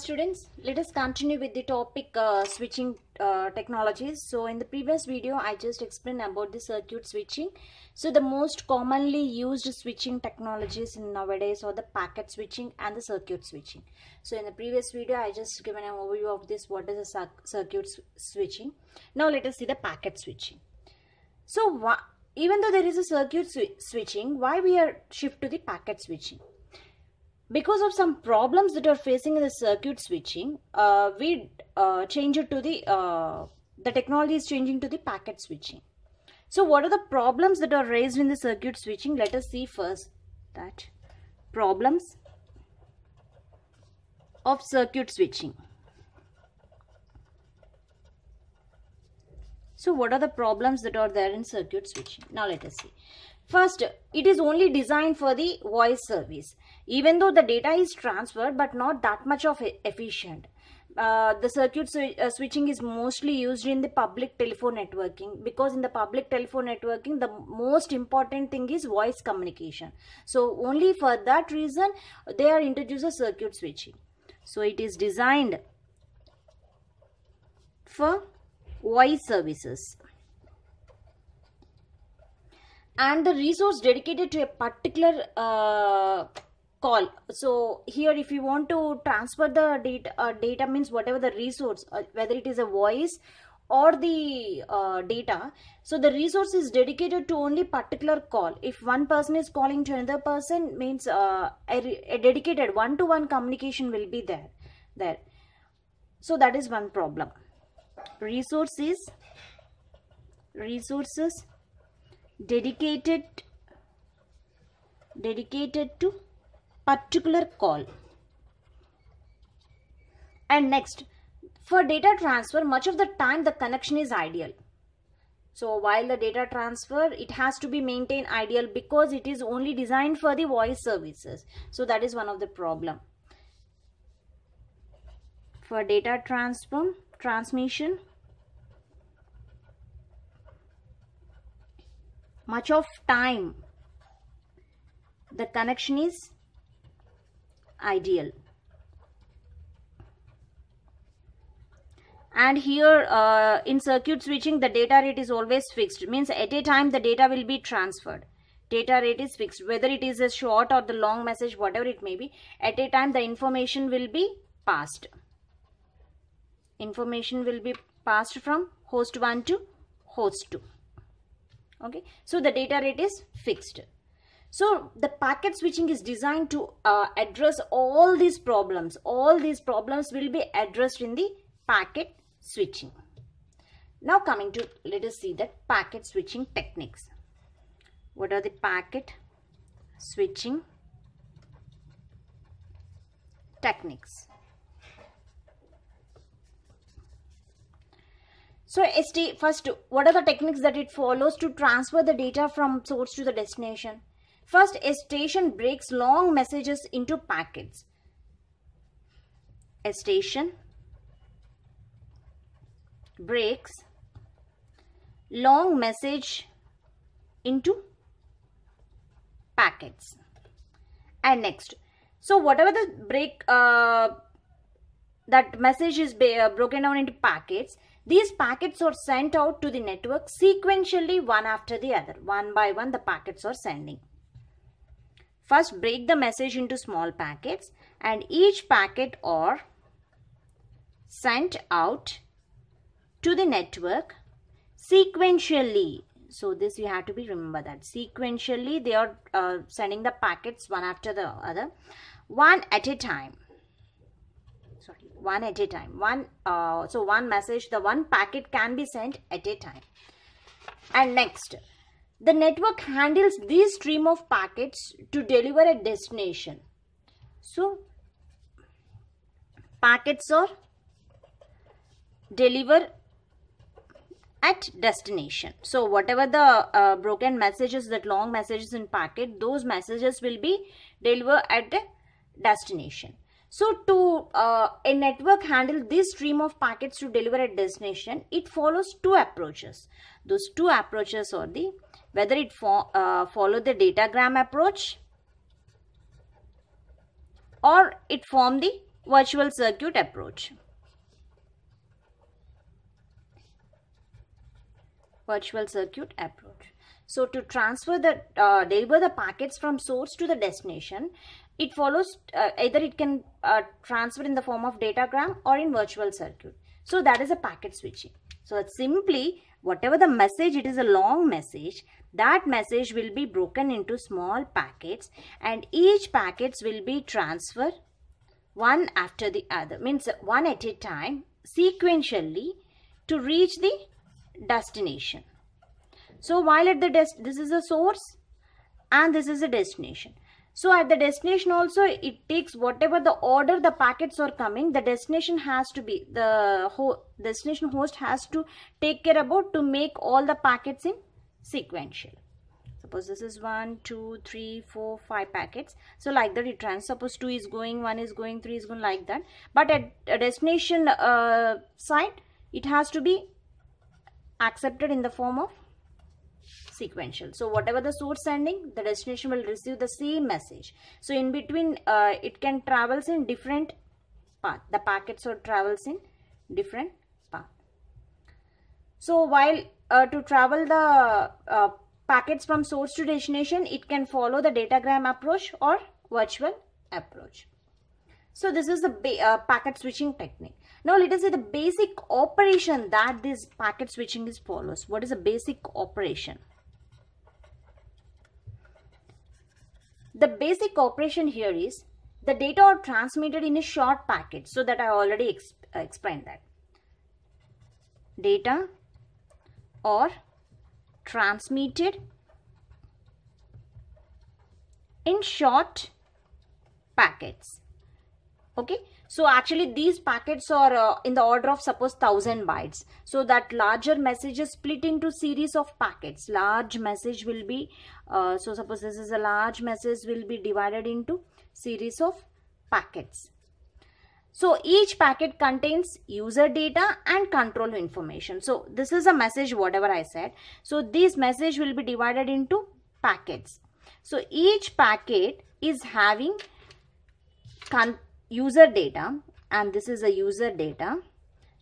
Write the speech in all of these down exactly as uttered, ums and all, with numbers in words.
students, let us continue with the topic uh, switching uh, technologies. So in the previous video I just explained about the circuit switching. So the most commonly used switching technologies in nowadays are the packet switching and the circuit switching. So in the previous video I just given an overview of this, what is a circuit switching. Now let us see the packet switching. So even though there is a circuit sw- switching, why we are shift to the packet switching? Because of some problems that are facing in the circuit switching, uh, we uh, change it to the, uh, the technology is changing to the packet switching. So what are the problems that are raised in the circuit switching? Let us see first that problems of circuit switching. So what are the problems that are there in circuit switching? Now let us see. First, it is only designed for the voice service. Even though the data is transferred, but not that much of efficient. Uh, the circuit sw- uh, switching is mostly used in the public telephone networking, because in the public telephone networking the most important thing is voice communication. So only for that reason they are introduced a circuit switching. So it is designed for voice services. And the resource dedicated to a particular uh, call. So here if you want to transfer the data, uh, data means whatever the resource, uh, whether it is a voice or the uh, data. So the resource is dedicated to only particular call. If one person is calling to another person, means uh, a, a dedicated one-to-one communication will be there. there. So that is one problem. Resources, resources dedicated, dedicated to particular call. And next, for data transfer, much of the time the connection is ideal. So while the data transfer, it has to be maintained ideal because it is only designed for the voice services. So that is one of the problem. For data transfer, transmission, much of time the connection is ideal. And here uh, in circuit switching the data rate is always fixed, means at a time the data will be transferred. Data rate is fixed, whether it is a short or the long message, whatever it may be, at a time the information will be passed. Information will be passed from host one to host two. Okay, so the data rate is fixed. So the packet switching is designed to uh, address all these problems. All these problems will be addressed in the packet switching. Now coming to, let us see that packet switching techniques. What are the packet switching techniques? So S T, first, what are the techniques that it follows to transfer the data from source to the destination? First, a station breaks long messages into packets. A station breaks long message into packets. And next, so whatever the break, uh, that message is uh, broken down into packets, these packets are sent out to the network sequentially, one after the other. One by one the packets are sending. First, break the message into small packets and each packet are sent out to the network sequentially. So this you have to be remember that sequentially they are uh, sending the packets one after the other, one at a time. Sorry, one at a time. One uh, so one message, the one packet can be sent at a time. And next, the network handles this stream of packets to deliver a destination. So, packets are delivered at destination. So, whatever the uh, broken messages, that long messages in packet, those messages will be delivered at the destination. So, to uh, a network handle this stream of packets to deliver a destination, it follows two approaches. Those two approaches are the whether it fo uh, follow the datagram approach or it form the virtual circuit approach. Virtual circuit approach. So to transfer the, uh, deliver the packets from source to the destination, it follows uh, either it can uh, transfer in the form of datagram or in virtual circuit. So that is a packet switching. So it's simply whatever the message, it is a long message, that message will be broken into small packets and each packets will be transferred one after the other, means one at a time, sequentially to reach the destination. So while at the des- this is a source and this is a destination. So at the destination also, it takes whatever the order the packets are coming, the destination has to be, the ho- destination host has to take care about to make all the packets in sequential. Suppose this is one, two, three, four, five packets. So like that it trans, suppose two is going, one is going, three is going, like that. But at a destination uh, side, it has to be accepted in the form of sequential. So whatever the source sending, the destination will receive the same message. So in between, uh, it can travels in different path. The packets or travels in different path. So while uh, to travel the uh, packets from source to destination, it can follow the datagram approach or virtual approach. So this is the uh, packet switching technique. Now let us see the basic operation that this packet switching is follows. What is a basic operation? The basic operation here is the data are transmitted in a short packet. So that I already exp uh, explained that. Data are transmitted in short packets. Okay, so actually these packets are uh, in the order of suppose thousand bytes. So that larger message is split into series of packets. Large message will be, uh, so suppose this is a large message will be divided into series of packets. So each packet contains user data and control information. So this is a message whatever I said. So this message will be divided into packets. So each packet is having con user data, and this is a user data,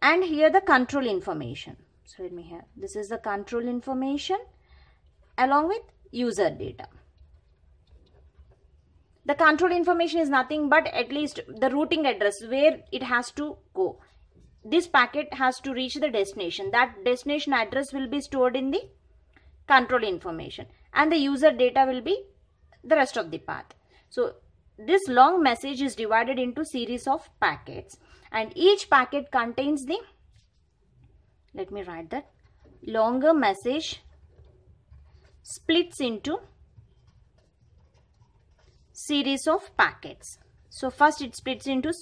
and here the control information. So let me here, this is the control information along with user data. The control information is nothing but at least the routing address where it has to go. This packet has to reach the destination. That destination address will be stored in the control information, and the user data will be the rest of the path. So this long message is divided into series of packets, and each packet contains the, let me write that, longer message splits into series of packets. So first it splits into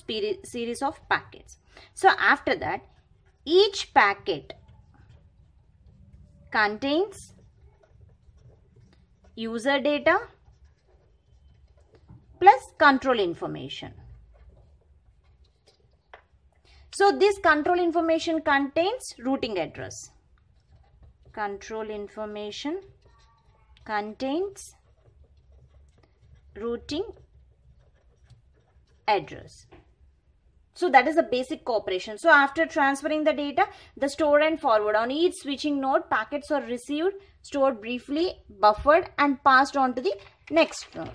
series of packets. So after that, each packet contains user data plus control information. So this control information contains routing address. Control information contains routing address. So that is the basic operation. So after transferring the data, the store and forward on each switching node, packets are received, stored briefly, buffered, and passed on to the next node.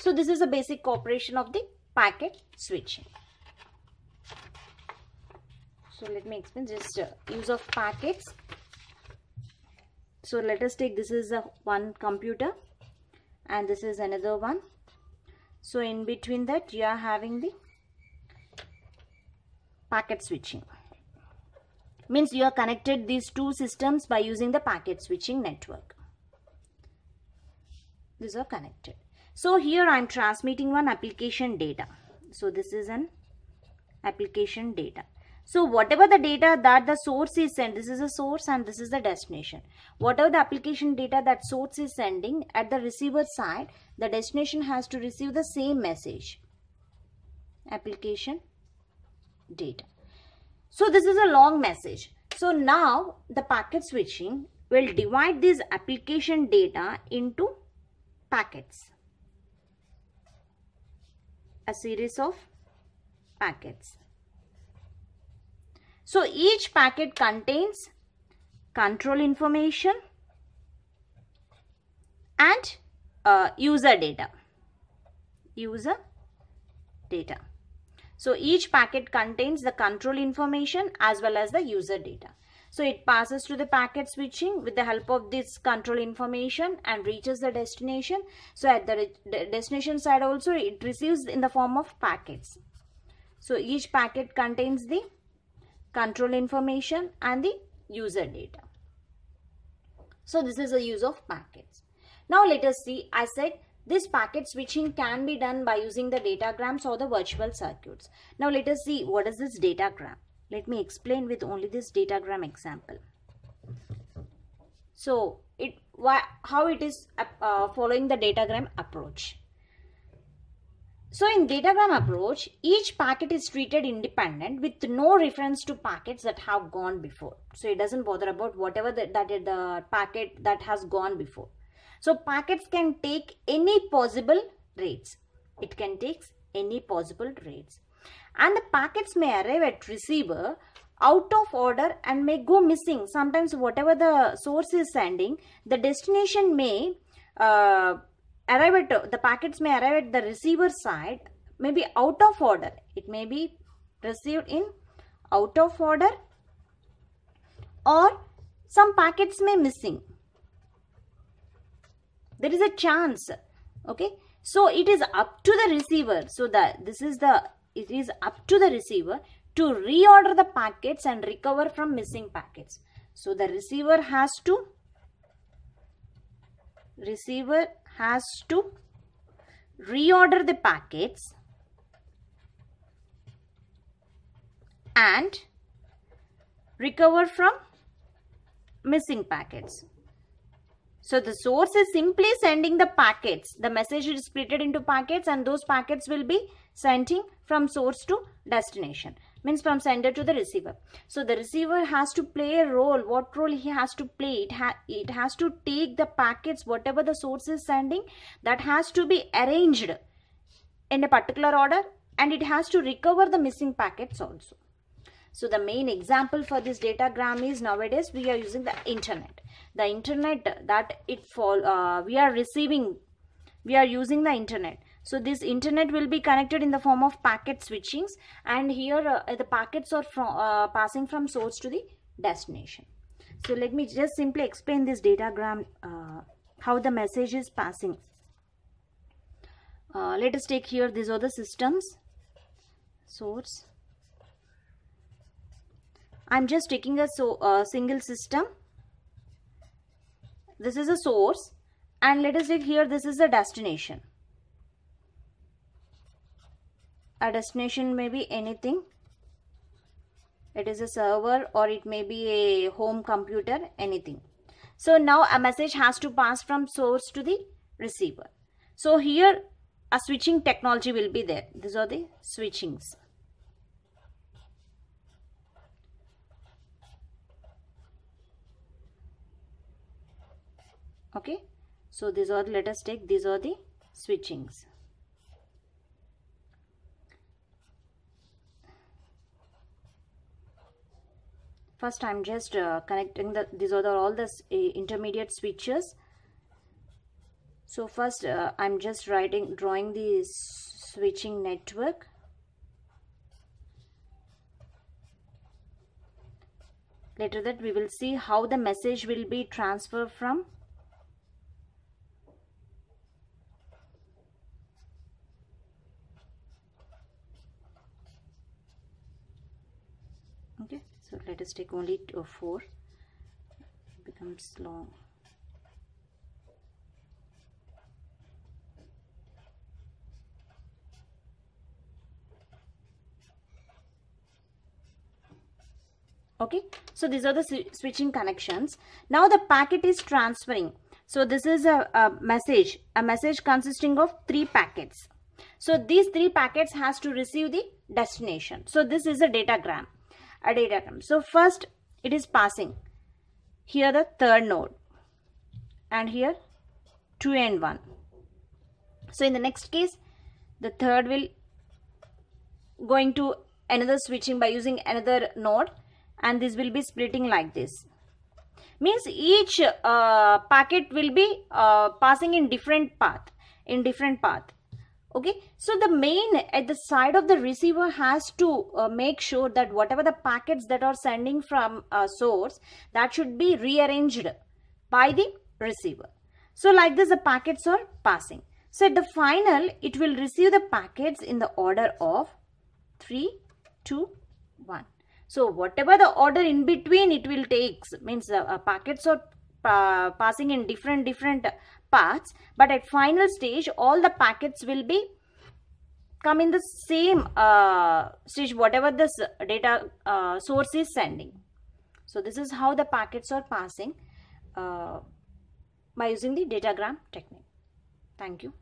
So this is a basic operation of the packet switching. So let me explain just uh, use of packets. So let us take, this is a one computer and this is another one. So in between that you are having the packet switching. Means you are connected these two systems by using the packet switching network. These are connected. So here I am transmitting one application data. So this is an application data. So whatever the data that the source is sent, this is a source and this is the destination. Whatever the application data that source is sending, at the receiver side, the destination has to receive the same message. Application data. So this is a long message. So now the packet switching will divide this application data into packets. A series of packets. So each packet contains control information and uh, user data. User data. So each packet contains the control information as well as the user data. So it passes to the packet switching with the help of this control information and reaches the destination. So at the destination side also it receives in the form of packets. So each packet contains the control information and the user data. So this is the use of packets. Now let us see, I said this packet switching can be done by using the datagrams or the virtual circuits. Now let us see what is this datagram. Let me explain with only this datagram example. So it why how it is uh, following the datagram approach. So in datagram approach, each packet is treated independent with no reference to packets that have gone before. So it doesn't bother about whatever the, that is the packet that has gone before. So packets can take any possible rates. It can take any possible rates. And the packets may arrive at receiver out of order and may go missing. Sometimes whatever the source is sending, the destination may uh, arrive at, the packets may arrive at the receiver side, may be out of order. It may be received in out of order, or some packets may missing. There is a chance, okay. So it is up to the receiver. So that this is the it is up to the receiver to reorder the packets and recover from missing packets. So the receiver has to receiver has to reorder the packets and recover from missing packets. So the source is simply sending the packets. The message is split into packets, and those packets will be sending from source to destination. Means from sender to the receiver. So the receiver has to play a role. What role he has to play? It, ha it has to take the packets, whatever the source is sending, that has to be arranged in a particular order, and it has to recover the missing packets also. So the main example for this datagram is nowadays we are using the internet. The internet that it fall, uh, we are receiving, we are using the internet. So this internet will be connected in the form of packet switchings, and here uh, the packets are from, uh, passing from source to the destination. So let me just simply explain this datagram, uh, how the message is passing. Uh, let us take here, these are the systems, source. I'm just taking a so, uh, single system. This is a source, and let us take here, this is the destination. A destination may be anything. It is a server, or it may be a home computer, anything. So now a message has to pass from source to the receiver. So here a switching technology will be there. These are the switchings. Okay, so these are, let us take, these are the switchings. First I'm just uh, connecting the, these are the, all the uh, intermediate switches. So first uh, I'm just writing, drawing the switching network. Later that we will see how the message will be transferred from okay, so let us take only two or four. It becomes long. Okay, so these are the switching connections. Now the packet is transferring. So this is a, a message, a message consisting of three packets. So these three packets has to receive the destination. So this is a datagram. A datagram. So first it is passing here the third node, and here two and one. So in the next case the third will going to another switching by using another node, and this will be splitting like this. Means each uh, packet will be uh, passing in different path, in different path. Okay, so the main at the side of the receiver has to uh, make sure that whatever the packets that are sending from uh, source, that should be rearranged by the receiver. So like this the packets are passing. So at the final it will receive the packets in the order of three, two, one. So whatever the order in between it will take, means uh, uh, packets are uh, passing in different different paths, but at final stage all the packets will be come in the same uh, stage whatever this data uh, source is sending. So this is how the packets are passing uh, by using the datagram technique. Thank you.